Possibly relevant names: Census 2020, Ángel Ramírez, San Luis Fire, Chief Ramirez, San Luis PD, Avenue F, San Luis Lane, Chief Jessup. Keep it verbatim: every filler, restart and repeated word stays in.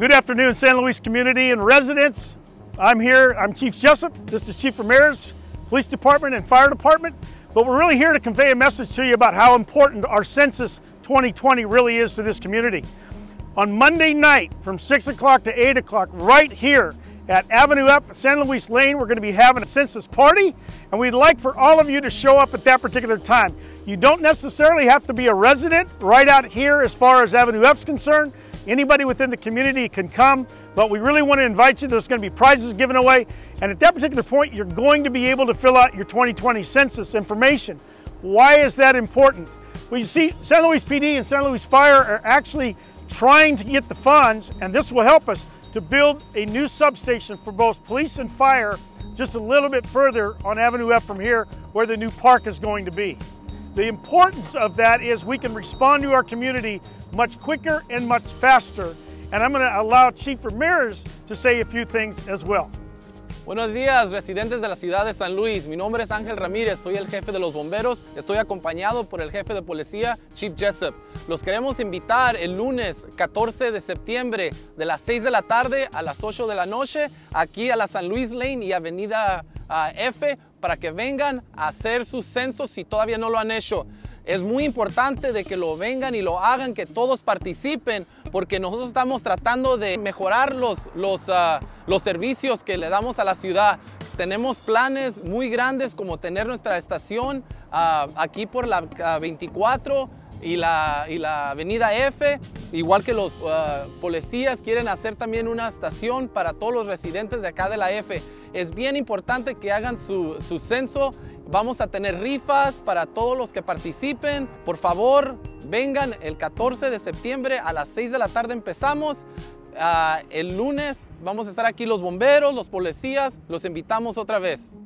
Good afternoon, San Luis community and residents. I'm here, I'm Chief Jessup. This is Chief Ramirez, Police Department and Fire Department. But we're really here to convey a message to you about how important our Census twenty twenty really is to this community. On Monday night from six o'clock to eight o'clock, right here at Avenue F, San Luis Lane, we're going to be having a census party, and we'd like for all of you to show up at that particular time. You don't necessarily have to be a resident right out here as far as Avenue F is concerned. Anybody within the community can come, but we really want to invite you. There's going to be prizes given away, and at that particular point, you're going to be able to fill out your twenty twenty census information. Why is that important? Well, you see, San Luis P D and San Luis Fire are actually trying to get the funds, and this will help us to build a new substation for both police and fire just a little bit further on Avenue F from here, where the new park is going to be. The importance of that is we can respond to our community much quicker and much faster. And I'm going to allow Chief Ramirez to say a few things as well. Buenos días, residentes de la ciudad de San Luis. Mi nombre es Ángel Ramírez, soy el jefe de los bomberos. Estoy acompañado por el jefe de policía, Chief Jessup. Los queremos invitar el lunes catorce de septiembre de las seis de la tarde a las ocho de la noche aquí a la San Luis Lane y Avenida uh, F para que vengan a hacer sus censos si todavía no lo han hecho. Es muy importante de que lo vengan y lo hagan, que todos participen, porque nosotros estamos tratando de mejorar los, los, uh, los servicios que le damos a la ciudad. Tenemos planes muy grandes como tener nuestra estación uh, aquí por la uh, veinticuatro y la, y la Avenida F, igual que los uh, policías quieren hacer también una estación para todos los residentes de acá de la F. Es bien importante que hagan su, su censo. Vamos a tener rifas para todos los que participen. Por favor, vengan el catorce de septiembre a las seis de la tarde empezamos. Uh, el lunes vamos a estar aquí los bomberos, los policías, los invitamos otra vez.